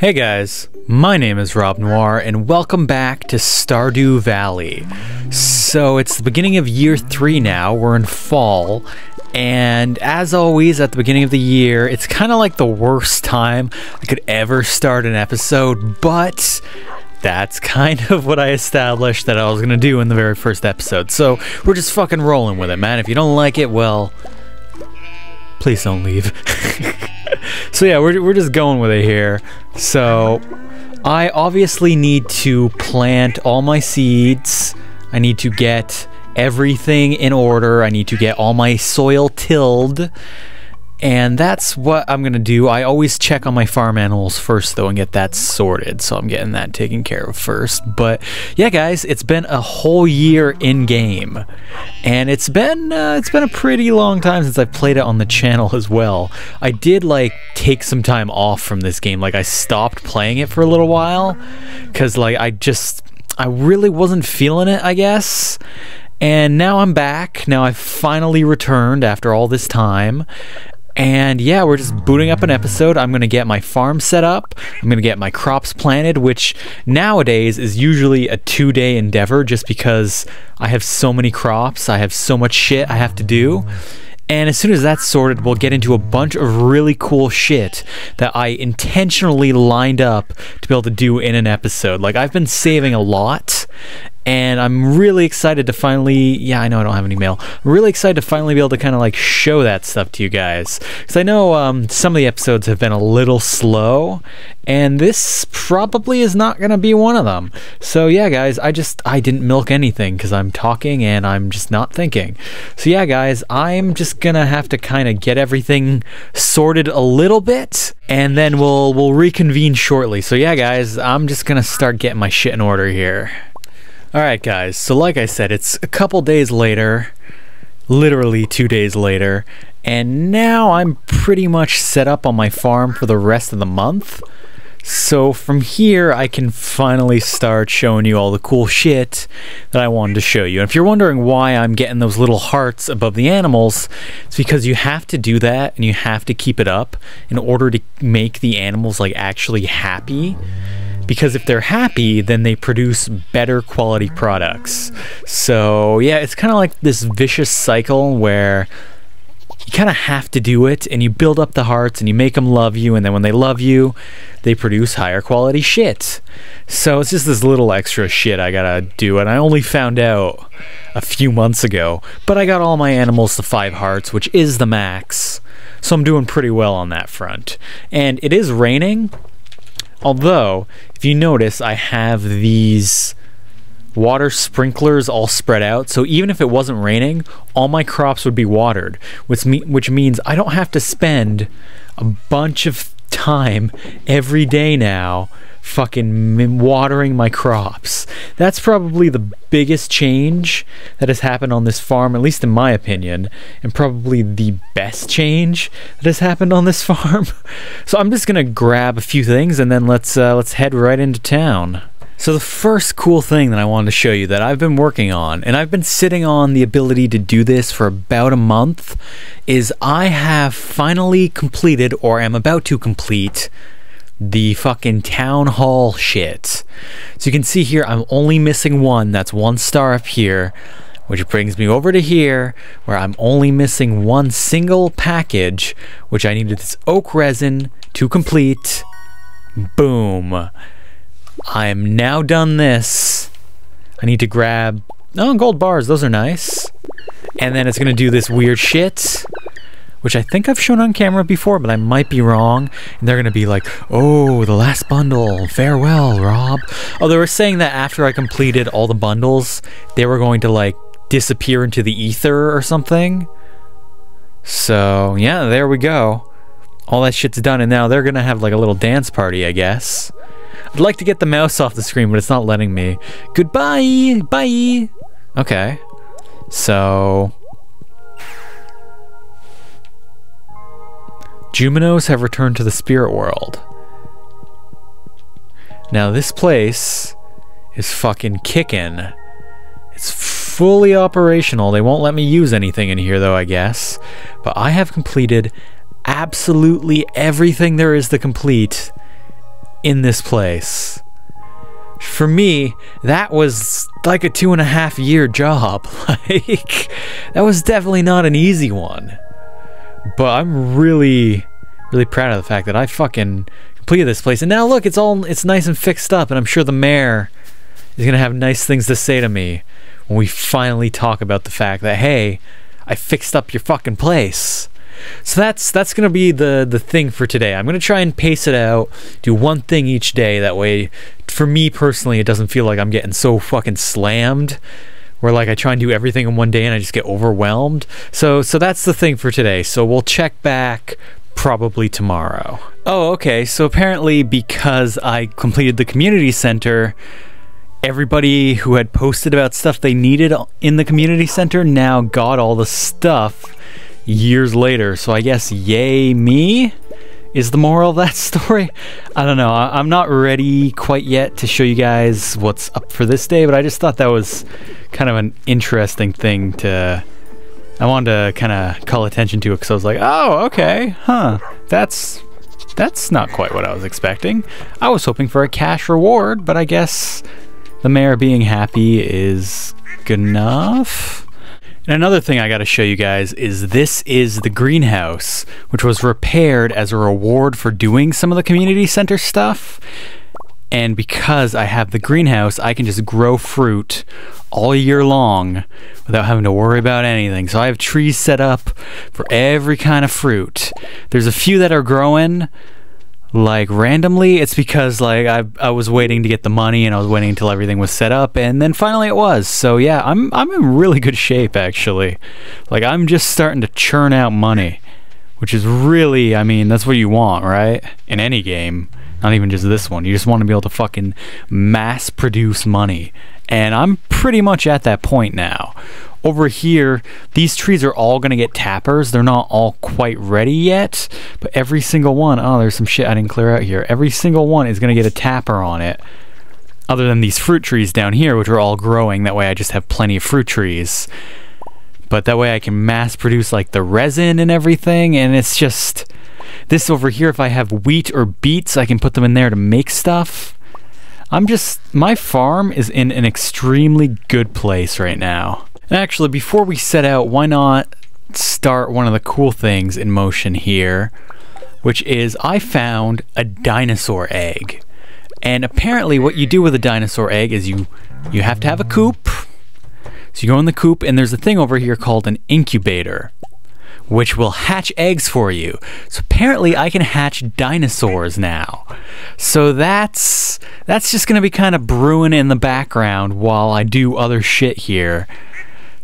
Hey guys, my name is Rob Noir and welcome back to Stardew Valley. So it's the beginning of year 3 now, we're in fall, and as always at the beginning of the year, it's kind of like the worst time I could ever start an episode, but that's kind of what I established that I was gonna do in the very first episode. So we're just fucking rolling with it, man. If you don't like it, well, please don't leave. So yeah, we're just going with it here. So I obviously need to plant all my seeds. I need to get everything in order. I need to get all my soil tilled. And that's what I'm gonna do. I always check on my farm animals first though and get that sorted. So I'm getting that taken care of first. But yeah guys, it's been a whole year in game. And it's been a pretty long time since I've played it on the channel as well. I did like take some time off from this game. Like I stopped playing it for a little while because like I really wasn't feeling it, I guess. And now I'm back. Now I've finally returned after all this time. And yeah, we're just booting up an episode. I'm going to get my farm set up. I'm going to get my crops planted, which nowadays is usually a 2-day endeavor just because I have so many crops. I have so much shit I have to do. And as soon as that's sorted, we'll get into a bunch of really cool shit that I intentionally lined up to be able to do in an episode. Like, I've been saving a lot. And I'm really excited to finally, yeah, I know I don't have any mail. I'm really excited to finally be able to kind of like show that stuff to you guys. Because I know some of the episodes have been a little slow, and this probably is not going to be one of them. So yeah, guys, I didn't milk anything because I'm talking and I'm just not thinking. So yeah, guys, I'm just going to have to kind of get everything sorted a little bit, and then we'll reconvene shortly. So yeah, guys, I'm just going to start getting my shit in order here. Alright guys, so like I said, it's a couple days later, literally 2 days later, and now I'm pretty much set up on my farm for the rest of the month. So from here, I can finally start showing you all the cool shit that I wanted to show you. And if you're wondering why I'm getting those little hearts above the animals, it's because you have to do that and you have to keep it up in order to make the animals like actually happy. Because if they're happy, then they produce better quality products. So yeah, it's kind of like this vicious cycle where you kind of have to do it, and you build up the hearts, and you make them love you, and then when they love you, they produce higher quality shit. So it's just this little extra shit I gotta do, and I only found out a few months ago, but I got all my animals to 5 hearts, which is the max, so I'm doing pretty well on that front. And it is raining, although, if you notice, I have these water sprinklers all spread out, so even if it wasn't raining, all my crops would be watered, which means I don't have to spend a bunch of time every day now fucking watering my crops. That's probably the biggest change that has happened on this farm, at least in my opinion, and probably the best change that has happened on this farm. So I'm just gonna grab a few things and then let's head right into town. So the first cool thing that I wanted to show you that I've been working on, and I've been sitting on the ability to do this for about a month, is I have finally completed, or am about to complete, the fucking town hall shit. So you can see here I'm only missing one, that's 1 star up here, which brings me over to here where I'm only missing one single package, which I needed this oak resin to complete. Boom. I'm now done this. I need to grab, oh, gold bars, those are nice. And then it's gonna do this weird shit, which I think I've shown on camera before, but I might be wrong. And they're gonna be like, oh, the last bundle, farewell, Rob. Oh, they were saying that after I completed all the bundles, they were going to like disappear into the ether or something. So yeah, there we go. All that shit's done, and now they're gonna have like a little dance party, I guess. I'd like to get the mouse off the screen, but it's not letting me. Goodbye! Bye! Okay. So Junimos have returned to the spirit world. Now this place is fucking kicking. It's fully operational. They won't let me use anything in here though, I guess. But I have completed absolutely everything there is to complete in this place. For me, that was like a 2.5 year job. Like, that was definitely not an easy one. But I'm really, really proud of the fact that I fucking completed this place. And now look, it's nice and fixed up, and I'm sure the mayor is gonna have nice things to say to me when we finally talk about the fact that, hey, I fixed up your fucking place. So that's gonna be the thing for today. I'm gonna try and pace it out, do one thing each day. That way, for me personally, it doesn't feel like I'm getting so fucking slammed, where like I try and do everything in one day and I just get overwhelmed. So that's the thing for today. So we'll check back probably tomorrow. Oh, okay. So apparently, because I completed the community center, everybody who had posted about stuff they needed in the community center now got all the stuff years later. So I guess yay me is the moral of that story. I don't know. I'm not ready quite yet to show you guys what's up for this day, but I just thought that was kind of an interesting thing to... I wanted to kind of call attention to it because I was like, oh, okay, huh. That's not quite what I was expecting. I was hoping for a cash reward, but I guess... the mayor being happy is good enough. And another thing I gotta show you guys is this is the greenhouse, which was repaired as a reward for doing some of the community center stuff. And because I have the greenhouse, I can just grow fruit all year long without having to worry about anything. So I have trees set up for every kind of fruit. There's a few that are growing like randomly. It's because like I was waiting to get the money, and I was waiting until everything was set up, and then finally it was. So yeah, I'm in really good shape actually. Like, I'm just starting to churn out money, which is really, I mean, that's what you want, right? In any game, not even just this one. You just want to be able to fucking mass produce money, and I'm pretty much at that point now. Over here, these trees are all gonna get tappers. They're not all quite ready yet, but every single one, oh, there's some shit I didn't clear out here. Every single one is gonna get a tapper on it, other than these fruit trees down here, which are all growing. That way I just have plenty of fruit trees. But that way I can mass produce like the resin and everything, and it's just, this over here, if I have wheat or beets, I can put them in there to make stuff. I'm just, my farm is in an extremely good place right now. And actually, before we set out, why not start one of the cool things in motion here, which is I found a dinosaur egg. And apparently what you do with a dinosaur egg is you have to have a coop. So you go in the coop, and there's a thing over here called an incubator, which will hatch eggs for you. So apparently I can hatch dinosaurs now. So that's just gonna be kind of brewing in the background while I do other shit here.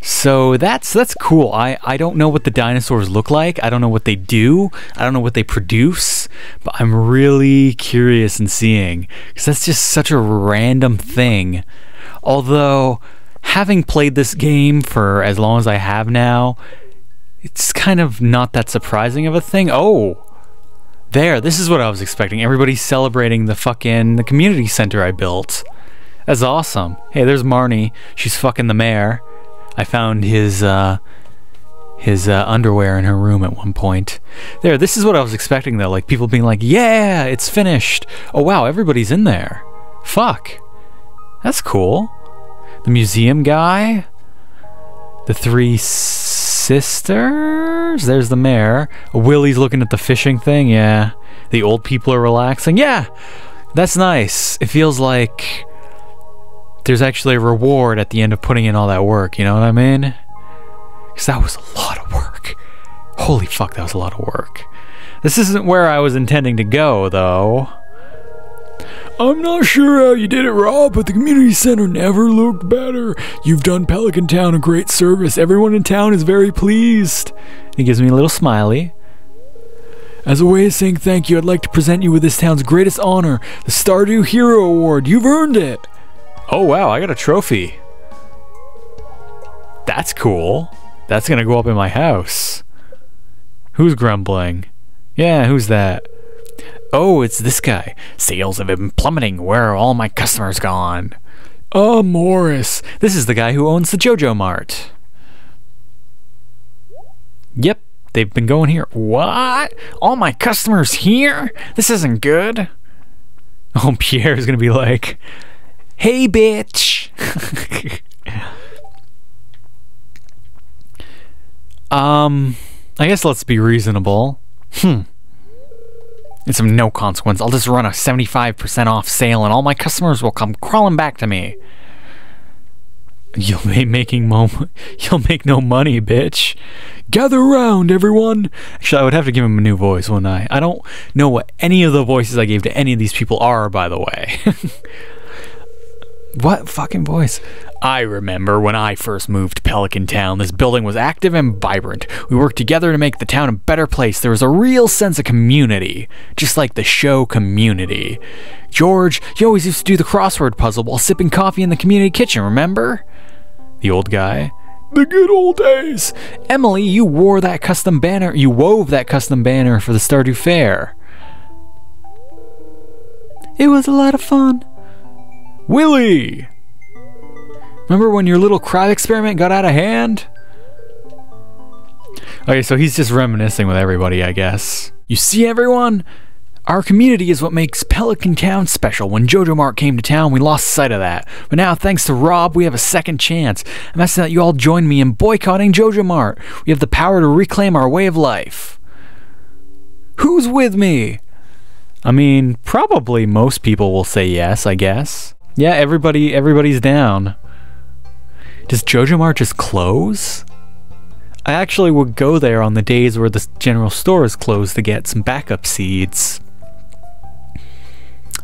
So that's cool. I don't know what the dinosaurs look like. I don't know what they do. I don't know what they produce, but I'm really curious in seeing, because that's just such a random thing. Although, having played this game for as long as I have now, it's kind of not that surprising of a thing. Oh, there, this is what I was expecting. Everybody's celebrating the fucking the community center I built. That's awesome. Hey, there's Marnie. She's fucking the mayor. I found his underwear in her room at one point. There, this is what I was expecting though, like people being like, yeah, it's finished. Oh wow, everybody's in there. Fuck. That's cool. The museum guy. The three sisters. There's the mayor. Willie's looking at the fishing thing, yeah. The old people are relaxing. Yeah, that's nice. It feels like there's actually a reward at the end of putting in all that work, you know what I mean? Because that was a lot of work. Holy fuck, that was a lot of work. This isn't where I was intending to go, though. I'm not sure how you did it, Rob, but the community center never looked better. You've done Pelican Town a great service. Everyone in town is very pleased. He gives me a little smiley. As a way of saying thank you, I'd like to present you with this town's greatest honor, the Stardew Hero Award. You've earned it. Oh wow, I got a trophy. That's cool. That's gonna go up in my house. Who's grumbling? Yeah, who's that? Oh, it's this guy. Sales have been plummeting. Where are all my customers gone? Oh, Morris. This is the guy who owns the JojaMart. Yep, they've been going here. What? All my customers here? This isn't good. Oh, Pierre's gonna be like, hey, bitch. I guess let's be reasonable. It's of no consequence. I'll just run a 75% off sale and all my customers will come crawling back to me. You'll make no money, bitch. Gather around, everyone. Actually, I would have to give him a new voice, wouldn't I? I don't know what any of the voices I gave to any of these people are, by the way. What fucking voice? I remember when I first moved to Pelican Town, this building was active and vibrant. We worked together to make the town a better place. There was a real sense of community, just like the show Community. George, you always used to do the crossword puzzle while sipping coffee in the community kitchen, remember? The old guy. The good old days. Emily, you wore that custom banner. You wove that custom banner for the Stardew Fair. It was a lot of fun. Willie! Remember when your little crowd experiment got out of hand? Okay, so he's just reminiscing with everybody, I guess. You see, everyone? Our community is what makes Pelican Town special. When JojaMart came to town, we lost sight of that. But now, thanks to Rob, we have a second chance. I'm asking that you all join me in boycotting JojaMart. We have the power to reclaim our way of life. Who's with me? I mean, probably most people will say yes, I guess. Yeah, everybody's down. Does JojaMart just close? I actually would go there on the days where the general store is closed to get some backup seeds.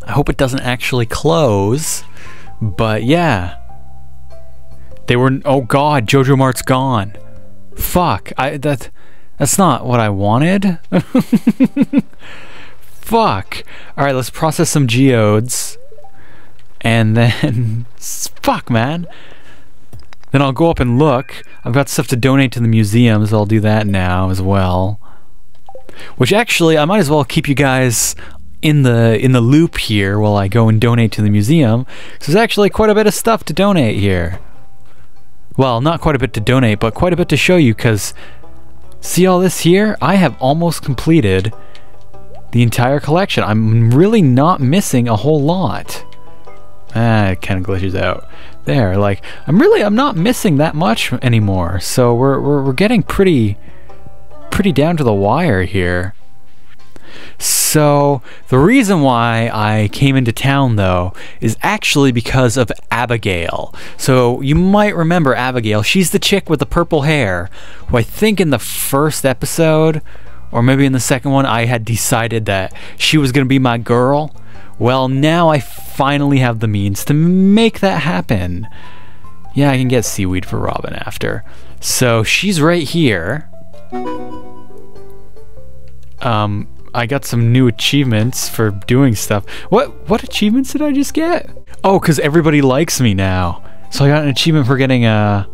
I hope it doesn't actually close, but yeah. They were, oh god, JojaMart's gone. Fuck, that's not what I wanted. Fuck. All right, let's process some geodes. And then, fuck, man. Then I'll go up and look. I've got stuff to donate to the museum, so I'll do that now as well. Which actually, I might as well keep you guys in the loop here while I go and donate to the museum. There's actually quite a bit of stuff to donate here. Well, not quite a bit to donate, but quite a bit to show you, because see all this here? I have almost completed the entire collection. I'm really not missing a whole lot. Ah, it kind of glitches out there. Like, I'm not missing that much anymore. So we're getting pretty down to the wire here. So the reason why I came into town, though, is actually because of Abigail. So you might remember Abigail. She's the chick with the purple hair, who I think in the first episode, or maybe in the second one, I had decided that she was going to be my girl. Well, now I finally have the means to make that happen. Yeah, I can get seaweed for Robin after. So she's right here. I got some new achievements for doing stuff. What achievements did I just get? Oh, because everybody likes me now. So I got an achievement for getting a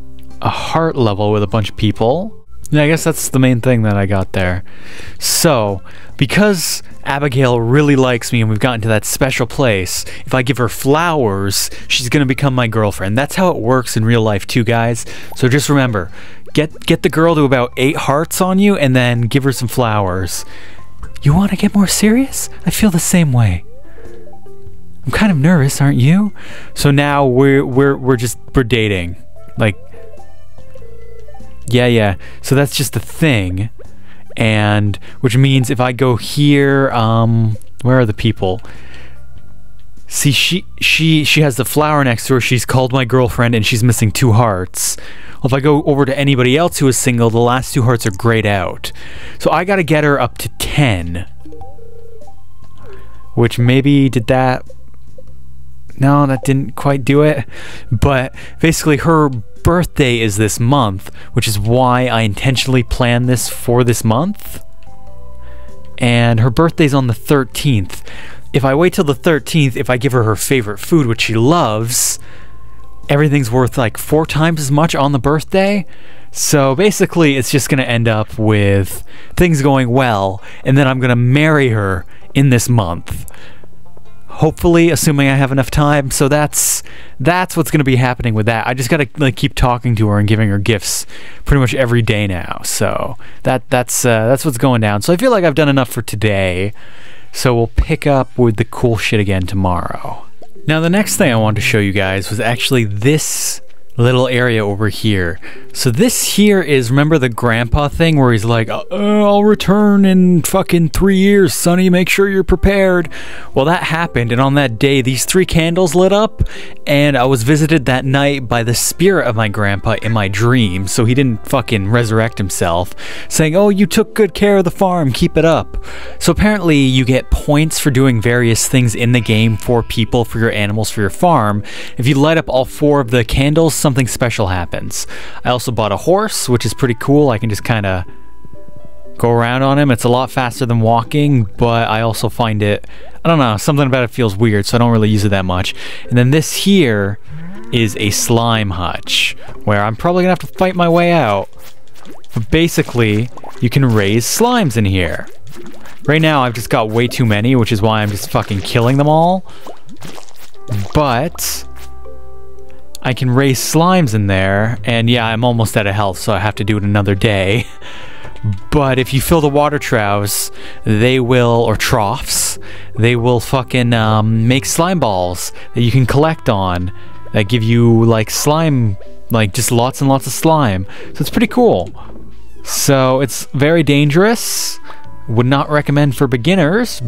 heart level with a bunch of people. Yeah, I guess that's the main thing that I got there. So, because Abigail really likes me and we've gotten to that special place, if I give her flowers, she's gonna become my girlfriend. That's how it works in real life too, guys. So just remember, get the girl to about 8 hearts on you and then give her some flowers. You wanna get more serious? I feel the same way. I'm kind of nervous, aren't you? So now we're dating. Like, yeah, so that's just the thing, and which means if I go here, where are the people? See, she has the flower next to her. She's called my girlfriend and she's missing 2 hearts. Well, if I go over to anybody else who is single, the last 2 hearts are grayed out, so I gotta get her up to 10, which maybe did that. No, that didn't quite do it, but basically her birthday is this month, which is why I intentionally planned this for this month. And her birthday's on the 13th. If I wait till the 13th, if I give her her favorite food, which she loves, everything's worth like 4 times as much on the birthday. So basically it's just gonna end up with things going well, and then I'm gonna marry her in this month. Hopefully, assuming I have enough time. So that's what's going to be happening with that. I just got to like keep talking to her and giving her gifts pretty much every day now. So that's what's going down. So I feel like I've done enough for today. So we'll pick up with the cool shit again tomorrow. Now the next thing I wanted to show you guys was actually this little area over here. So this here is, remember the grandpa thing where he's like, I'll return in fucking 3 years, Sonny, make sure you're prepared. Well, that happened, and on that day these 3 candles lit up, and I was visited that night by the spirit of my grandpa in my dream, so he didn't fucking resurrect himself, saying, oh, you took good care of the farm, keep it up. So apparently you get points for doing various things in the game for people, for your animals, for your farm. If you light up all 4 of the candles, something special happens. I also bought a horse, which is pretty cool. I can just kind of go around on him. It's a lot faster than walking, but I also find it, I don't know, something about it feels weird, so I don't really use it that much. And then this here is a slime hutch, where I'm probably gonna have to fight my way out. But basically, you can raise slimes in here. Right now, I've just got way too many, which is why I'm just fucking killing them all. But I can raise slimes in there, and yeah, I'm almost out of health, so I have to do it another day. But if you fill the water troughs, they will, or troughs, they will fucking make slime balls that you can collect on that give you like slime, like just lots and lots of slime. So it's pretty cool. So it's very dangerous, would not recommend for beginners,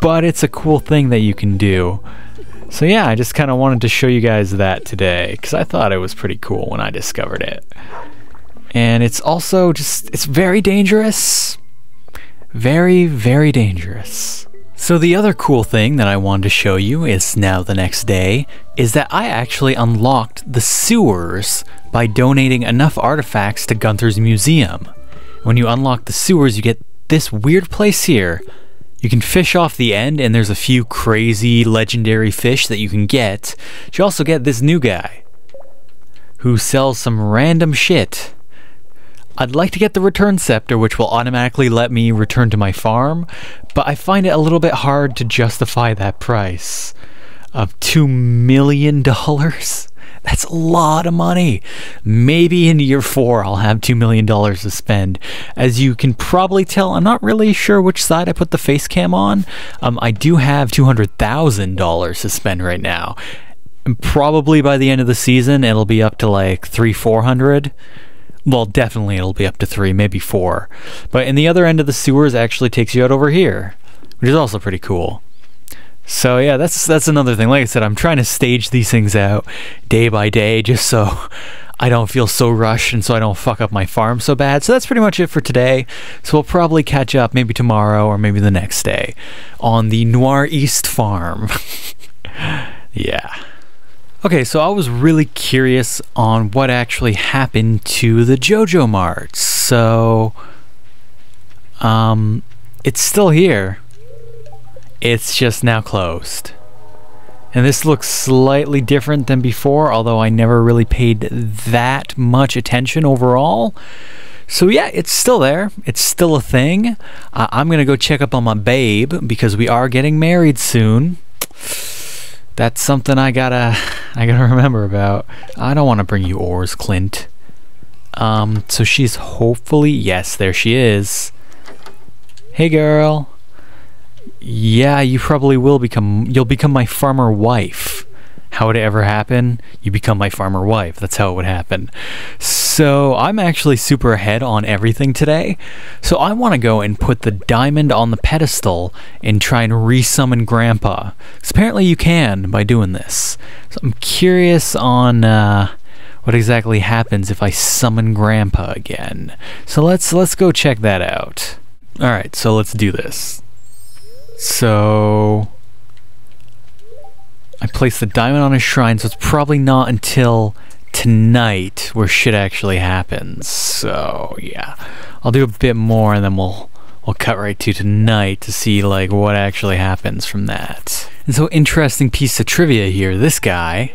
but it's a cool thing that you can do. So yeah, I just kind of wanted to show you guys that today, because I thought it was pretty cool when I discovered it. And it's also just, it's very dangerous. Very, very dangerous. So the other cool thing that I wanted to show you is now the next day, is that I actually unlocked the sewers by donating enough artifacts to Gunther's museum. When you unlock the sewers, you get this weird place here. You can fish off the end, and there's a few crazy legendary fish that you can get. But you also get this new guy who sells some random shit. I'd like to get the return scepter, which will automatically let me return to my farm, but I find it a little bit hard to justify that price of $2 million. That's a lot of money. Maybe in year 4 I'll have $2 million to spend. As you can probably tell, I'm not really sure which side I put the face cam on. I do have $200,000 to spend right now. And probably by the end of the season it'll be up to like 300-400. Well, definitely it'll be up to 3, maybe 4. But in the other end of the sewers actually takes you out over here, which is also pretty cool. So yeah, that's another thing. Like I said, I'm trying to stage these things out day by day just so I don't feel so rushed and so I don't fuck up my farm so bad. So that's pretty much it for today. So we'll probably catch up maybe tomorrow or maybe the next day on the Noir East farm. Yeah. Okay, so I was really curious on what actually happened to the JojaMart. So it's still here. It's just now closed. And this looks slightly different than before, although I never really paid that much attention overall. So yeah, it's still there. It's still a thing. I'm gonna go check up on my babe because we are getting married soon. That's something I gotta remember about. I don't wanna bring you oars, Clint. So she's hopefully, yes, there she is. Hey girl. Yeah, you probably will become, you'll become my farmer wife. How would it ever happen? You become my farmer wife. That's how it would happen. So I'm actually super ahead on everything today. So I want to go and put the diamond on the pedestal and try and resummon Grandpa. Because apparently you can by doing this. So I'm curious on what exactly happens if I summon Grandpa again. So let's go check that out. All right, so let's do this. So I placed the diamond on a shrine, so it's probably not until tonight where shit actually happens. So yeah, I'll do a bit more and then we'll cut right to tonight to see like what actually happens from that. And so interesting piece of trivia here, this guy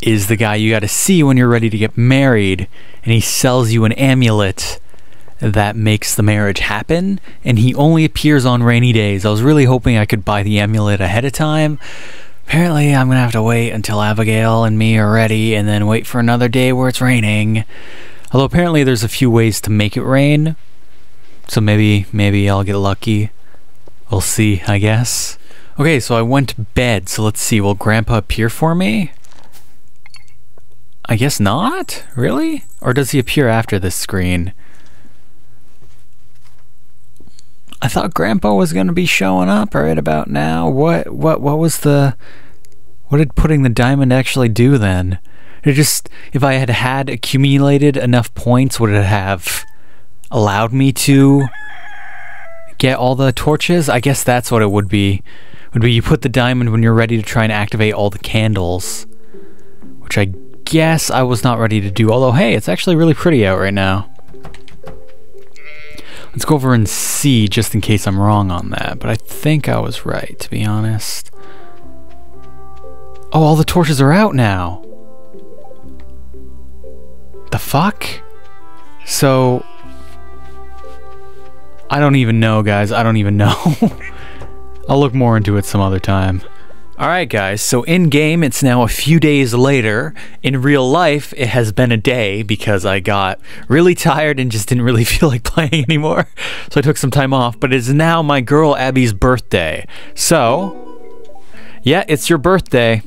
is the guy you got to see when you're ready to get married, and he sells you an amulet that makes the marriage happen, and he only appears on rainy days. I was really hoping I could buy the amulet ahead of time. Apparently I'm gonna have to wait until Abigail and me are ready and then wait for another day where it's raining. Although apparently there's a few ways to make it rain, so maybe I'll get lucky. We'll see, I guess. Okay, so I went to bed, so let's see. Will Grandpa appear for me? I guess not? Really? Or does he appear after this screen? I thought Grandpa was going to be showing up right about now. What was the... What did putting the diamond actually do then? It just... If I had accumulated enough points, would it have allowed me to get all the torches? I guess that's what it would be. It would be you put the diamond when you're ready to try and activate all the candles. Which I guess I was not ready to do. Although, hey, it's actually really pretty out right now. Let's go over and see, just in case I'm wrong on that. But I think I was right, to be honest. Oh, all the torches are out now. The fuck? So... I don't even know, guys. I don't even know. I'll look more into it some other time. Alright, guys. So in-game, it's now a few days later. In real life, it has been a day because I got really tired and just didn't really feel like playing anymore. So I took some time off. But it's now my girl Abby's birthday. So, yeah, it's your birthday.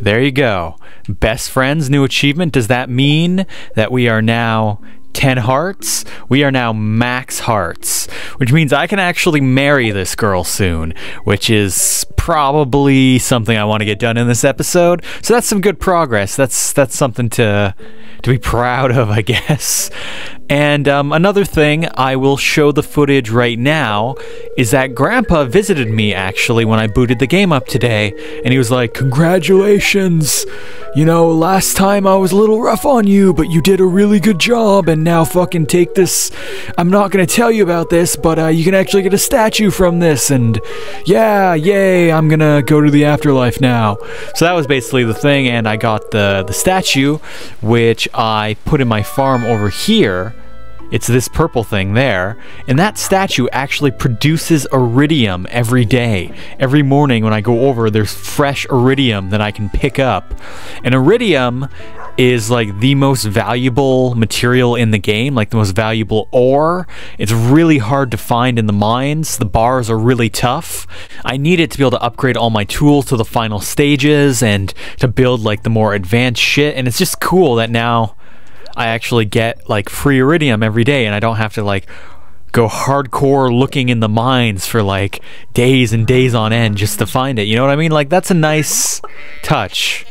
There you go. Best friends, new achievement. Does that mean that we are now... 10 hearts? We are now max hearts, which means I can actually marry this girl soon, which is probably something I want to get done in this episode. So that's some good progress. That's something to be proud of, I guess. And another thing I will show the footage right now is that Grandpa visited me actually when I booted the game up today, and he was like, "Congratulations! You know, last time I was a little rough on you, but you did a really good job, and now fucking take this. I'm not gonna tell you about this, but you can actually get a statue from this, and yeah, yay, I'm gonna go to the afterlife now." So that was basically the thing, and I got the statue, which I put in my farm over here. It's this purple thing there, and that statue actually produces iridium every day. Every morning when I go over, there's fresh iridium that I can pick up. And iridium is like the most valuable material in the game, like the most valuable ore. It's really hard to find in the mines. The bars are really tough. I need it to be able to upgrade all my tools to the final stages and to build like the more advanced shit, and it's just cool that now I actually get like free iridium every day, and I don't have to like go hardcore looking in the mines for like days and days on end just to find it. You know what I mean? Like, that's a nice touch.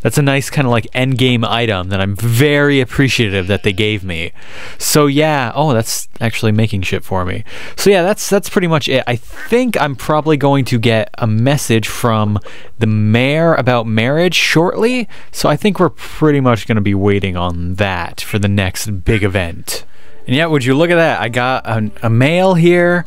That's a nice kind of like end game item that I'm very appreciative that they gave me. So yeah, oh, that's actually making shit for me. So yeah, that's pretty much it. I think I'm probably going to get a message from the mayor about marriage shortly. So I think we're pretty much going to be waiting on that for the next big event. And yeah, would you look at that? I got a mail here.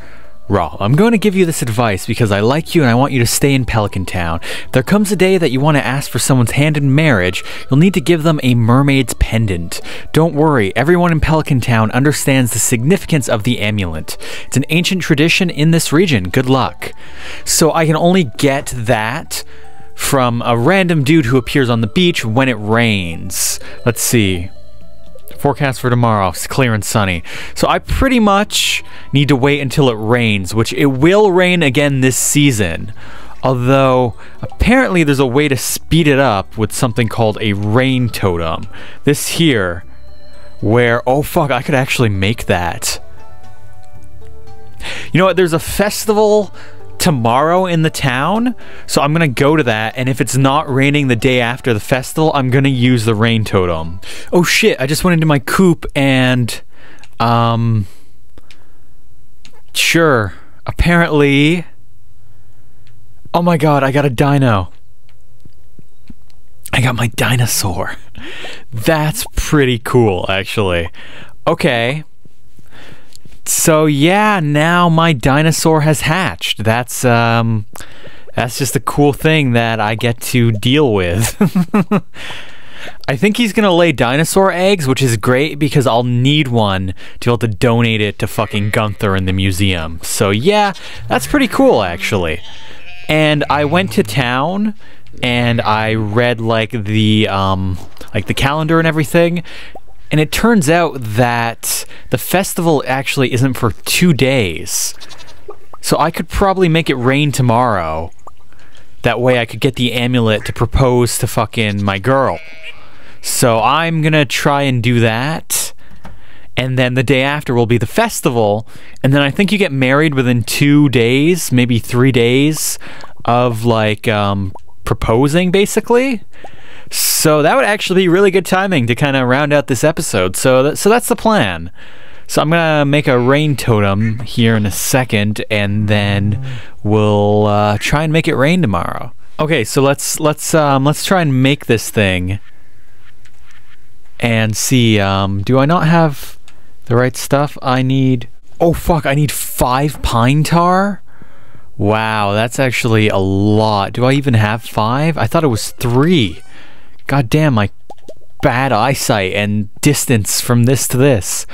Rob, I'm going to give you this advice because I like you and I want you to stay in Pelican Town. If there comes a day that you want to ask for someone's hand in marriage, you'll need to give them a mermaid's pendant. Don't worry, everyone in Pelican Town understands the significance of the amulet. It's an ancient tradition in this region. Good luck. So I can only get that from a random dude who appears on the beach when it rains. Let's see. Forecast for tomorrow, it's clear and sunny. So I pretty much need to wait until it rains, which it will rain again this season. Although, apparently there's a way to speed it up with something called a rain totem. This here, where, oh fuck, I could actually make that. You know what, there's a festival tomorrow in the town, so I'm gonna go to that, and if it's not raining the day after the festival, I'm gonna use the rain totem. Oh shit, I just went into my coop and sure, apparently, oh my god, I got a dino. I got my dinosaur. That's pretty cool, actually. Okay. So yeah, now my dinosaur has hatched. That's just a cool thing that I get to deal with. I think he's gonna lay dinosaur eggs, which is great because I'll need one to be able to donate it to fucking Gunther in the museum. So yeah, that's pretty cool actually. And I went to town and I read like the calendar and everything. And it turns out that the festival actually isn't for 2 days. So I could probably make it rain tomorrow. That way I could get the amulet to propose to fucking my girl. So I'm gonna try and do that. And then the day after will be the festival. And then I think you get married within 2 days, maybe 3 days of like proposing basically. So that would actually be really good timing to kind of round out this episode. So that's the plan. So I'm gonna make a rain totem here in a second, and then we'll try and make it rain tomorrow. Okay, so let's try and make this thing and see. Do I not have the right stuff? I need. Oh fuck! I need 5 pine tar. Wow, that's actually a lot. Do I even have 5? I thought it was 3. God damn, my bad eyesight and distance from this to this.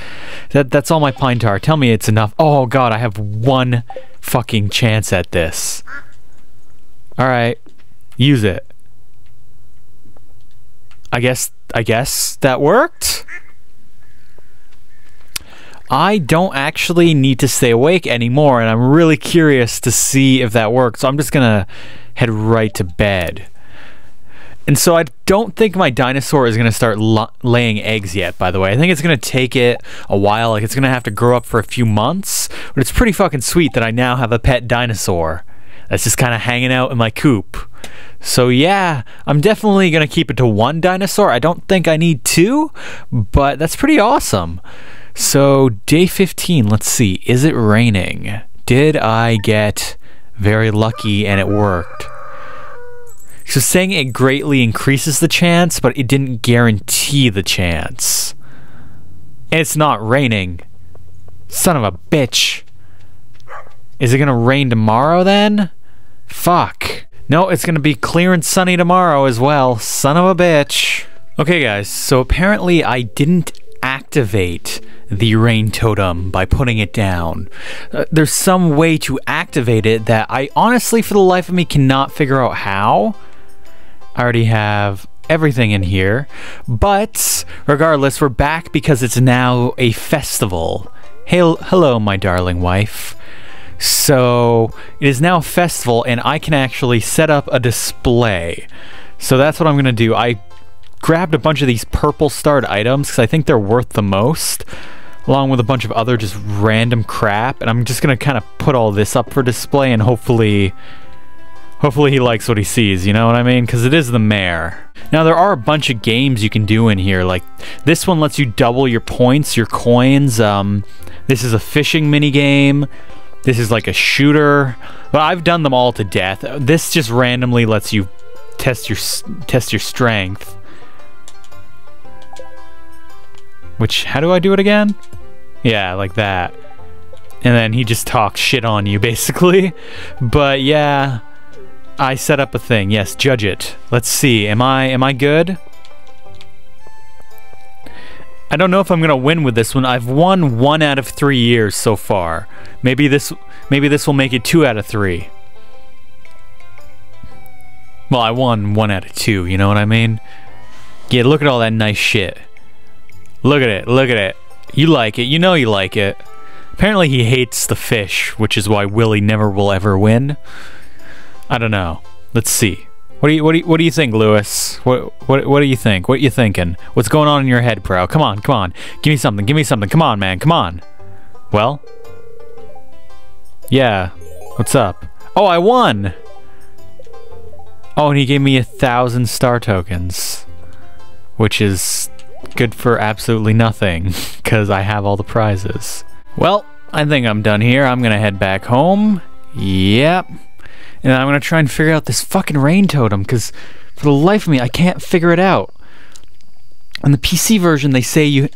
That's all my pine tar. Tell me it's enough. Oh god, I have 1 fucking chance at this. Alright. Use it. I guess that worked? I don't actually need to stay awake anymore, and I'm really curious to see if that worked. So I'm just gonna head right to bed. And so I don't think my dinosaur is going to start laying eggs yet, by the way. I think it's going to take it a while. Like, it's going to have to grow up for a few months. But it's pretty fucking sweet that I now have a pet dinosaur that's just kind of hanging out in my coop. So yeah, I'm definitely going to keep it to 1 dinosaur. I don't think I need 2, but that's pretty awesome. So day 15, let's see. Is it raining? Did I get very lucky and it worked? So saying it greatly increases the chance, but it didn't guarantee the chance. And it's not raining. Son of a bitch. Is it gonna rain tomorrow then? Fuck. No, it's gonna be clear and sunny tomorrow as well. Son of a bitch. Okay guys, so apparently I didn't activate the rain totem by putting it down. There's some way to activate it that I honestly, for the life of me, cannot figure out how. I already have everything in here, but regardless, we're back because it's now a festival. Hello, my darling wife. So it is now a festival, and I can actually set up a display. So that's what I'm gonna do. I grabbed a bunch of these purple starred items because I think they're worth the most, along with a bunch of other just random crap, and I'm just gonna kind of put all this up for display, and hopefully he likes what he sees, you know what I mean? Because it is the mayor. Now there are a bunch of games you can do in here, like this one lets you double your points, your coins. This is a fishing mini game. This is like a shooter, but I've done them all to death. This just randomly lets you test your strength. Which, how do I do it again? Yeah, like that. And then he just talks shit on you, basically. But yeah, I set up a thing. Yes, judge it. Let's see. Am I good? I don't know if I'm gonna win with this one. I've won 1 out of 3 years so far. Maybe this will make it 2 out of 3. Well, I won 1 out of 2. You know what I mean? Yeah, look at all that nice shit. Look at it, look at it. You like it, you know you like it. Apparently he hates the fish, which is why Willie never will ever win. I don't know. Let's see. What do you think, Lewis? What do you think? What you thinking? What's going on in your head, bro? Come on, come on. Give me something, give me something. Come on, man, come on. Well? Yeah. What's up? Oh, I won! Oh, and he gave me 1,000 star tokens. Which is good for absolutely nothing, because I have all the prizes. Well, I think I'm done here. I'm gonna head back home. Yep. And I'm gonna try and figure out this fucking rain totem, because for the life of me, I can't figure it out. On the PC version, they say you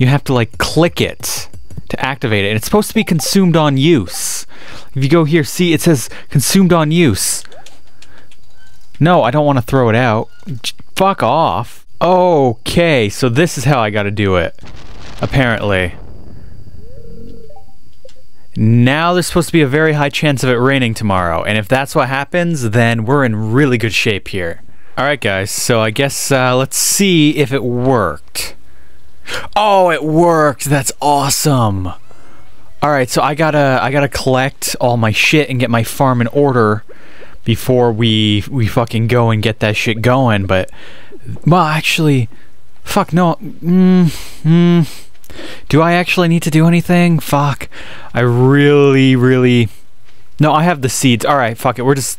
have to, like, click it to activate it, and it's supposed to be consumed on use. If you go here, see, it says consumed on use. No, I don't want to throw it out. Fuck off. Okay, so this is how I gotta do it, apparently. Now there's supposed to be a very high chance of it raining tomorrow, and if that's what happens, then we're in really good shape here. Alright guys, so I guess let's see if it worked. Oh, it worked! That's awesome! All right, so I gotta collect all my shit and get my farm in order before we fucking go and get that shit going. But well, actually, fuck no. Do I actually need to do anything? Fuck. I really. No, I have the seeds. All right, fuck it. We're just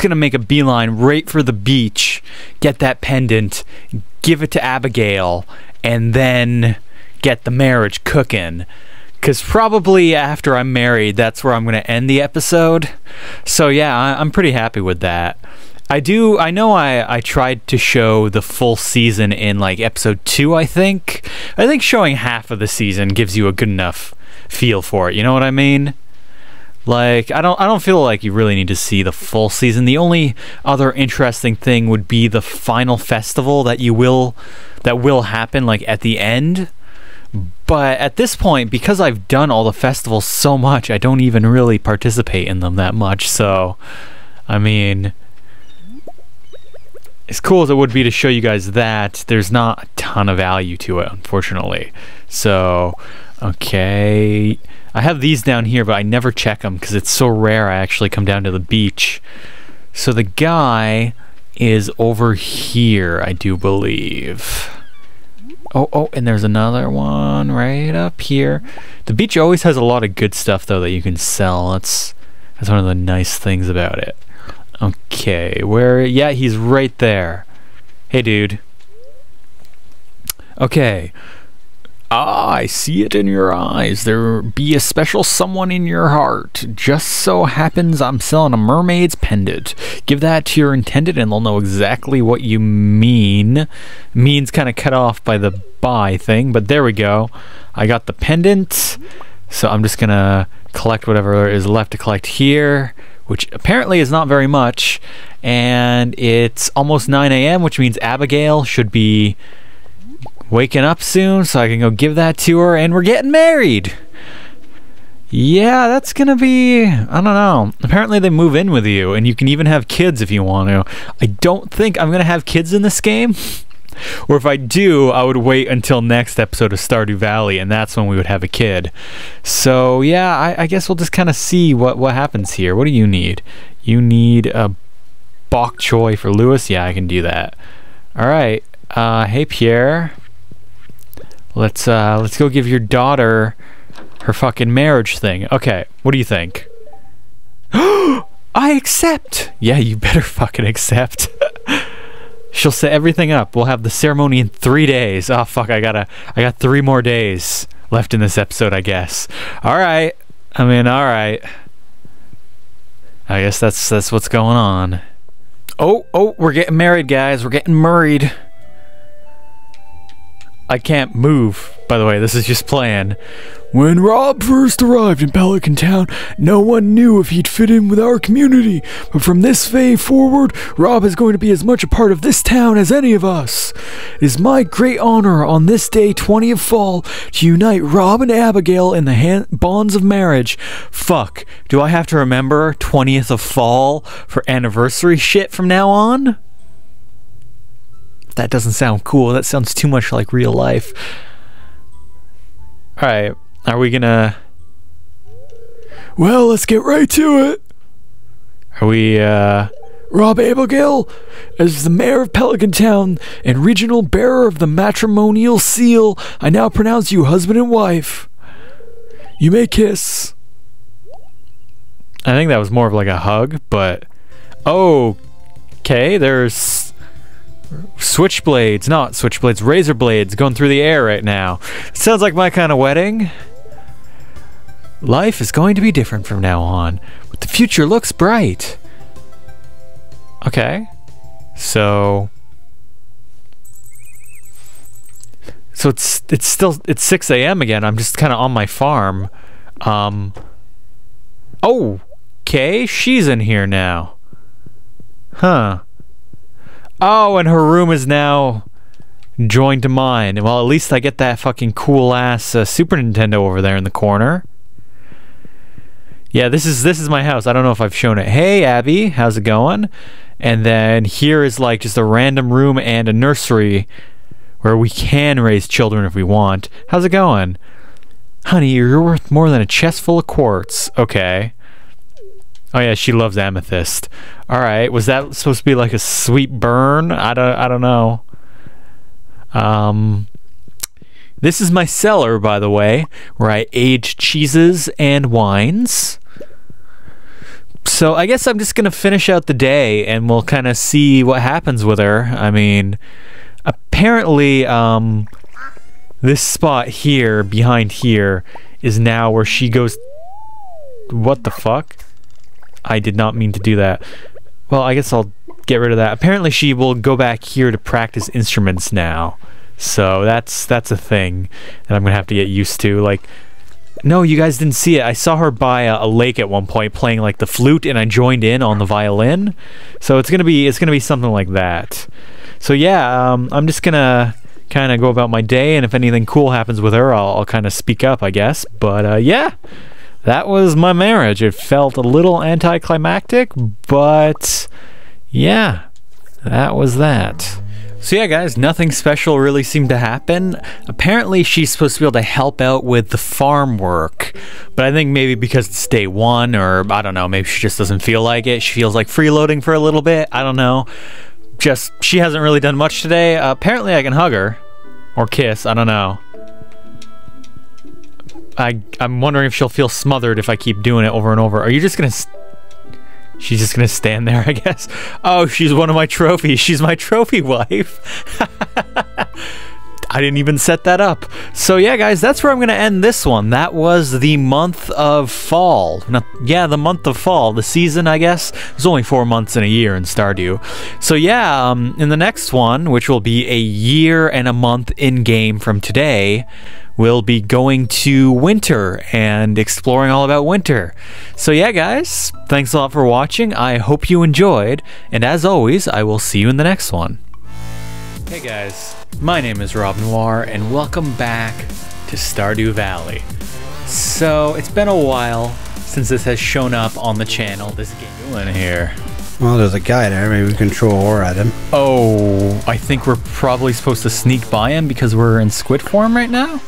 gonna make a beeline right for the beach, get that pendant, give it to Abigail, and then get the marriage cooking. Because probably after I'm married, that's where I'm going to end the episode. So yeah, I'm pretty happy with that. I tried to show the full season in like episode 2, I think. I think showing half of the season gives you a good enough feel for it, you know what I mean? Like, I don't feel like you really need to see the full season. The only other interesting thing would be the final festival that will happen like at the end. But at this point, because I've done all the festivals so much, I don't even really participate in them that much. So, I mean, as cool as it would be to show you guys that, there's not a ton of value to it, unfortunately. So, okay. I have these down here, but I never check them because it's so rare I actually come down to the beach. So the guy is over here, I do believe. Oh, and there's another one right up here. The beach always has a lot of good stuff, though, that you can sell. That's one of the nice things about it. Okay, yeah, he's right there. Hey, dude. Okay. Ah, I see it in your eyes. There be a special someone in your heart. Just so happens I'm selling a mermaid's pendant. Give that to your intended and they'll know exactly what you mean. Means kind of cut off by the buy thing, but there we go. I got the pendant, so I'm just gonna collect whatever is left to collect here, which apparently is not very much, and it's almost 9 AM, which means Abigail should be waking up soon, so I can go give that to her, and we're getting married. Yeah, that's gonna be, I don't know. Apparently they move in with you, and you can even have kids if you want to. I don't think I'm gonna have kids in this game, or if I do, I would wait until next episode of Stardew Valley, and that's when we would have a kid. So yeah, I guess we'll just kind of see what happens here. What do you need? You need a bok choy for Lewis? Yeah, I can do that. All right. Hey Pierre. Let's go give your daughter her fucking marriage thing. Okay, what do you think? I accept! Yeah, you better fucking accept. She'll set everything up. We'll have the ceremony in 3 days. Oh fuck, I got 3 more days left in this episode, I guess. Alright. I mean, alright. I guess that's what's going on. Oh, we're getting married, guys. We're getting married. I can't move, by the way, this is just playing. When Rob first arrived in Pelican Town, no one knew if he'd fit in with our community. But from this day forward, Rob is going to be as much a part of this town as any of us. It is my great honor on this day, 20th fall, to unite Rob and Abigail in the bonds of marriage. Fuck, do I have to remember 20th of fall for anniversary shit from now on? That doesn't sound cool. That sounds too much like real life. Alright, are we gonna... Well, let's get right to it! Are we, Rob Abigail, as the mayor of Pelican Town and regional bearer of the matrimonial seal, I now pronounce you husband and wife. You may kiss. I think that was more of like a hug, but... Oh, okay, there's... razor blades going through the air right now. Sounds like my kind of wedding. Life is going to be different from now on, but the future looks bright. Okay, so it's 6 AM again. I'm just kind of on my farm. Oh, okay, she's in here now. Huh. Oh, and her room is now joined to mine. Well, at least I get that fucking cool-ass Super Nintendo over there in the corner. Yeah, this is my house. I don't know if I've shown it. Hey, Abby, how's it going? And then here is like just a random room and a nursery where we can raise children if we want. How's it going? Honey, you're worth more than a chest full of quartz. Okay. Oh yeah, she loves amethyst. All right, was that supposed to be like a sweet burn? I don't know. This is my cellar, by the way, where I age cheeses and wines. So I guess I'm just gonna finish out the day, and we'll kind of see what happens with her. I mean, apparently, this spot here, behind here, is now where she goes... What the fuck? I did not mean to do that. Well, I guess I'll get rid of that. Apparently she will go back here to practice instruments now. So that's a thing that I'm gonna have to get used to. Like, no, you guys didn't see it. I saw her by a lake at one point playing like the flute, and I joined in on the violin. So it's gonna be something like that. So yeah, I'm just gonna kind of go about my day, and if anything cool happens with her, I'll kind of speak up, I guess. But yeah, that was my marriage. It felt a little anticlimactic, but yeah, that was that. So yeah guys, nothing special really seemed to happen. Apparently she's supposed to be able to help out with the farm work, but I think maybe because it's day one, or I don't know, maybe she just doesn't feel like it. She feels like freeloading for a little bit. I don't know. Just, she hasn't really done much today. Apparently I can hug her, or kiss, I don't know. I'm wondering if she'll feel smothered if I keep doing it over and over. Are you just gonna... She's just gonna stand there, I guess. Oh, she's one of my trophies. She's my trophy wife. I didn't even set that up. So yeah, guys, that's where I'm gonna end this one. That was the month of fall. Now, yeah, the month of fall, the season, I guess. There's only 4 months in a year in Stardew. So yeah, in the next one, which will be a year and a month in game from today, we'll be going to winter and exploring all about winter. So yeah, guys, thanks a lot for watching. I hope you enjoyed, and as always, I will see you in the next one. Hey guys, my name is Rob Noir, and welcome back to Stardew Valley. So it's been a while since this has shown up on the channel. This game in here. Well, there's a guy there. Maybe we control or at him. Oh, I think we're probably supposed to sneak by him because we're in squid form right now?